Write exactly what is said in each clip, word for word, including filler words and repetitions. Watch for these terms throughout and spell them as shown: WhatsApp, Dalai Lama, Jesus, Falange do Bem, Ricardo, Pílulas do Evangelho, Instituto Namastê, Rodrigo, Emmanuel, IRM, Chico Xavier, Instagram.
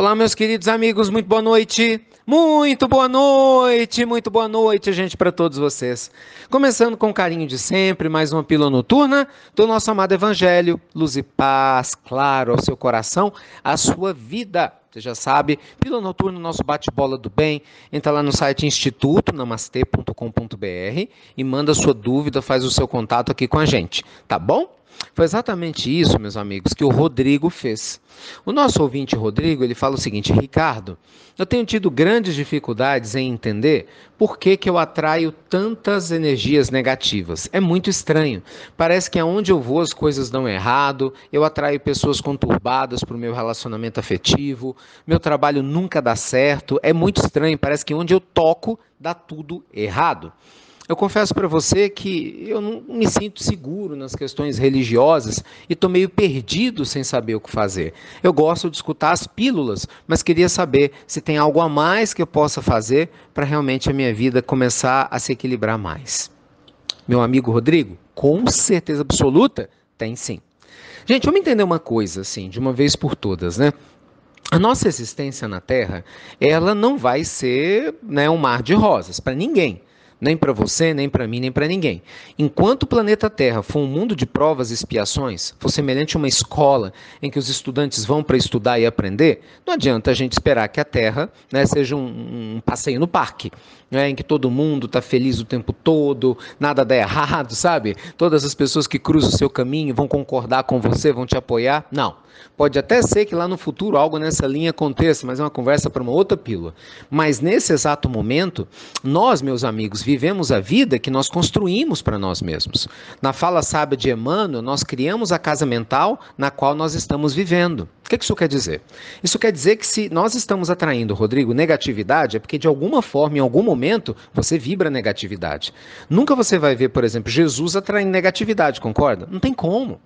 Olá, meus queridos amigos, muito boa noite, muito boa noite, muito boa noite, gente, para todos vocês. Começando com carinho de sempre, mais uma pílula noturna do nosso amado Evangelho, luz e paz, claro, ao seu coração, à sua vida. Você já sabe, pílula noturna, nosso bate-bola do bem, entra lá no site instituto namastê ponto com ponto br e manda sua dúvida, faz o seu contato aqui com a gente, tá bom? Foi exatamente isso, meus amigos, que o Rodrigo fez. O nosso ouvinte Rodrigo, ele fala o seguinte: Ricardo, eu tenho tido grandes dificuldades em entender por que que eu atraio tantas energias negativas. É muito estranho. Parece que aonde eu vou as coisas dão errado, eu atraio pessoas conturbadas para o meu relacionamento afetivo, meu trabalho nunca dá certo, é muito estranho, parece que onde eu toco dá tudo errado. Eu confesso para você que eu não me sinto seguro nas questões religiosas e estou meio perdido sem saber o que fazer. Eu gosto de escutar as pílulas, mas queria saber se tem algo a mais que eu possa fazer para realmente a minha vida começar a se equilibrar mais. Meu amigo Rodrigo, com certeza absoluta, tem sim. Gente, vamos entender uma coisa assim, de uma vez por todas, né? A nossa existência na Terra, ela não vai ser, né, um mar de rosas para ninguém. Nem para você, nem para mim, nem para ninguém. Enquanto o planeta Terra for um mundo de provas e expiações, for semelhante a uma escola em que os estudantes vão para estudar e aprender, não adianta a gente esperar que a Terra, né, seja um, um passeio no parque, né, em que todo mundo está feliz o tempo todo, nada dá errado, sabe? Todas as pessoas que cruzam o seu caminho vão concordar com você, vão te apoiar. Não. Pode até ser que lá no futuro algo nessa linha aconteça, mas é uma conversa para uma outra pílula. Mas nesse exato momento, nós, meus amigos, vivemos a vida que nós construímos para nós mesmos. Na fala sábia de Emmanuel, nós criamos a casa mental na qual nós estamos vivendo. O que isso quer dizer? Isso quer dizer que se nós estamos atraindo, Rodrigo, negatividade, é porque de alguma forma, em algum momento, você vibra negatividade. Nunca você vai ver, por exemplo, Jesus atraindo negatividade, concorda? Não tem como.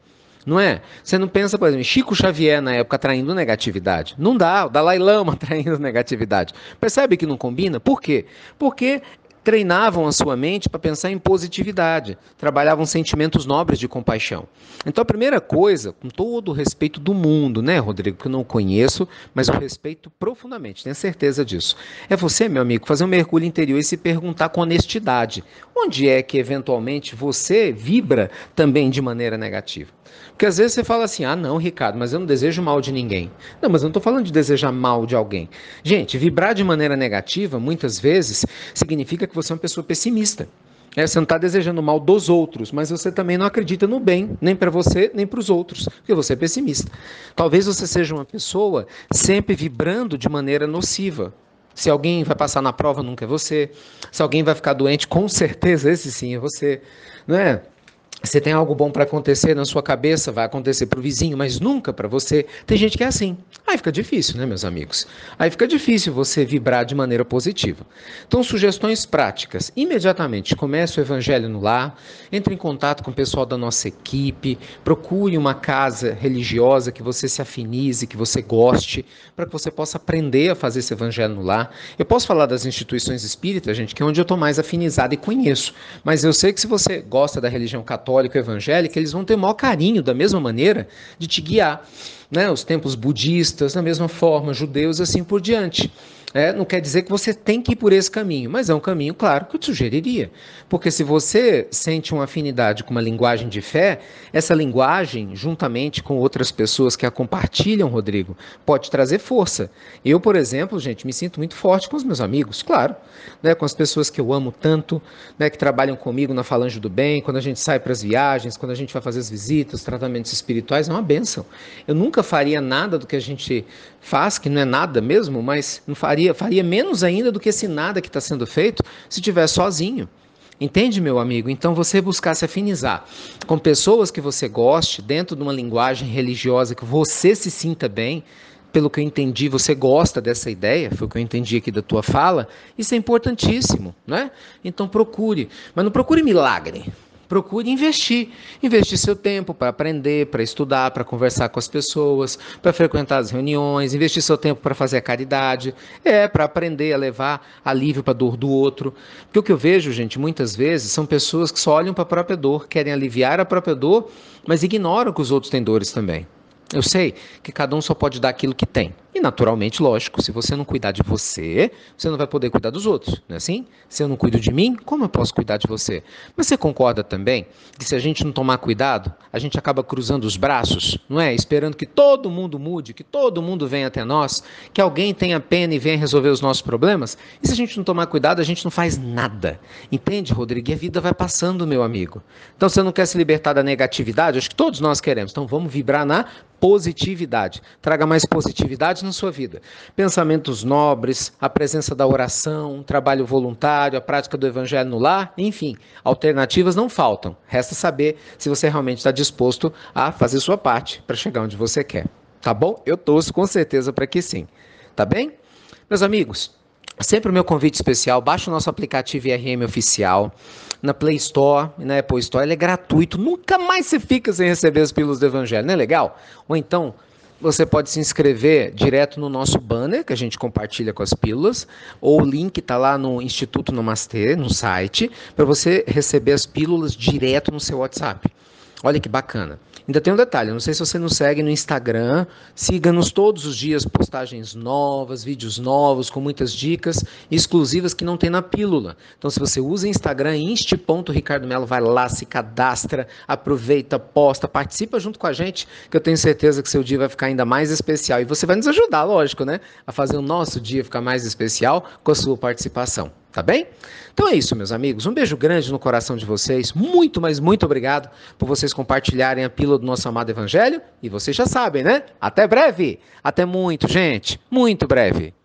Não é? Você não pensa, por exemplo, Chico Xavier na época atraindo negatividade. Não dá, o Dalai Lama atraindo negatividade. Percebe que não combina? Por quê? Porque treinavam a sua mente para pensar em positividade, trabalhavam sentimentos nobres de compaixão. Então a primeira coisa, com todo o respeito do mundo, né, Rodrigo, que eu não conheço, mas eu respeito profundamente, tenho certeza disso, é você, meu amigo, fazer um mergulho interior e se perguntar com honestidade, onde é que eventualmente você vibra também de maneira negativa? Porque às vezes você fala assim, ah não, Ricardo, mas eu não desejo mal de ninguém. Não, mas eu não estou falando de desejar mal de alguém. Gente, vibrar de maneira negativa, muitas vezes, significa que você é uma pessoa pessimista. É, você não está desejando mal dos outros, mas você também não acredita no bem, nem para você, nem para os outros, porque você é pessimista. Talvez você seja uma pessoa sempre vibrando de maneira nociva. Se alguém vai passar na prova, nunca é você. Se alguém vai ficar doente, com certeza esse sim é você. Não é? Você tem algo bom para acontecer na sua cabeça, vai acontecer para o vizinho, mas nunca para você. Tem gente que é assim. Aí fica difícil, né, meus amigos? Aí fica difícil você vibrar de maneira positiva. Então, sugestões práticas. Imediatamente, comece o Evangelho no lar, entre em contato com o pessoal da nossa equipe, procure uma casa religiosa que você se afinize, que você goste, para que você possa aprender a fazer esse Evangelho no lar. Eu posso falar das instituições espíritas, gente, que é onde eu estou mais afinizado e conheço. Mas eu sei que se você gosta da religião católica, católico, evangélico, eles vão ter o maior carinho, da mesma maneira, de te guiar, né? Os templos budistas, da mesma forma, judeus, assim por diante. É, não quer dizer que você tem que ir por esse caminho, mas é um caminho, claro, que eu te sugeriria. Porque se você sente uma afinidade com uma linguagem de fé, essa linguagem, juntamente com outras pessoas que a compartilham, Rodrigo, pode trazer força. Eu, por exemplo, gente, me sinto muito forte com os meus amigos, claro, né, com as pessoas que eu amo tanto, né, que trabalham comigo na Falange do Bem, quando a gente sai para as viagens, quando a gente vai fazer as visitas, tratamentos espirituais, é uma bênção. Eu nunca faria nada do que a gente faz, que não é nada mesmo, mas não faria faria menos ainda do que esse nada que está sendo feito se estiver sozinho. Entende, meu amigo? Então você buscar se afinizar com pessoas que você goste, dentro de uma linguagem religiosa que você se sinta bem. Pelo que eu entendi, você gosta dessa ideia, foi o que eu entendi aqui da tua fala. Isso é importantíssimo, né? Então procure, mas não procure milagre. Procure investir, investir seu tempo para aprender, para estudar, para conversar com as pessoas, para frequentar as reuniões, investir seu tempo para fazer a caridade, é, para aprender a levar alívio para a dor do outro. Porque o que eu vejo, gente, muitas vezes, são pessoas que só olham para a própria dor, querem aliviar a própria dor, mas ignoram que os outros têm dores também. Eu sei que cada um só pode dar aquilo que tem. E naturalmente, lógico, se você não cuidar de você, você não vai poder cuidar dos outros, não é assim? Se eu não cuido de mim, como eu posso cuidar de você? Mas você concorda também que se a gente não tomar cuidado, a gente acaba cruzando os braços, não é? Esperando que todo mundo mude, que todo mundo venha até nós, que alguém tenha pena e venha resolver os nossos problemas. E se a gente não tomar cuidado, a gente não faz nada. Entende, Rodrigo? E a vida vai passando, meu amigo. Então, você não quer se libertar da negatividade? Acho que todos nós queremos. Então, vamos vibrar na positividade. Traga mais positividade na sua vida. Pensamentos nobres, a presença da oração, trabalho voluntário, a prática do evangelho no lar, enfim, alternativas não faltam. Resta saber se você realmente está disposto a fazer sua parte para chegar onde você quer. Tá bom? Eu torço com certeza para que sim. Tá bem? Meus amigos, sempre o meu convite especial, baixa o nosso aplicativo I R M Oficial, na Play Store e na Apple Store, ele é gratuito, nunca mais você fica sem receber as Pílulas do Evangelho, não é legal? Ou então, você pode se inscrever direto no nosso banner, que a gente compartilha com as pílulas, ou o link está lá no Instituto Namastê, no site, para você receber as pílulas direto no seu WhatsApp. Olha que bacana. Ainda tem um detalhe, não sei se você nos segue no Instagram, siga-nos todos os dias, postagens novas, vídeos novos, com muitas dicas exclusivas que não tem na pílula. Então, se você usa Instagram, inst ponto ricardo melo, vai lá, se cadastra, aproveita, posta, participa junto com a gente, que eu tenho certeza que seu dia vai ficar ainda mais especial. E você vai nos ajudar, lógico, né? A fazer o nosso dia ficar mais especial com a sua participação. Tá bem? Então é isso, meus amigos. Um beijo grande no coração de vocês. Muito, mas muito obrigado por vocês compartilharem a pílula do nosso amado Evangelho. E vocês já sabem, né? Até breve! Até muito, gente! Muito breve!